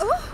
Oh!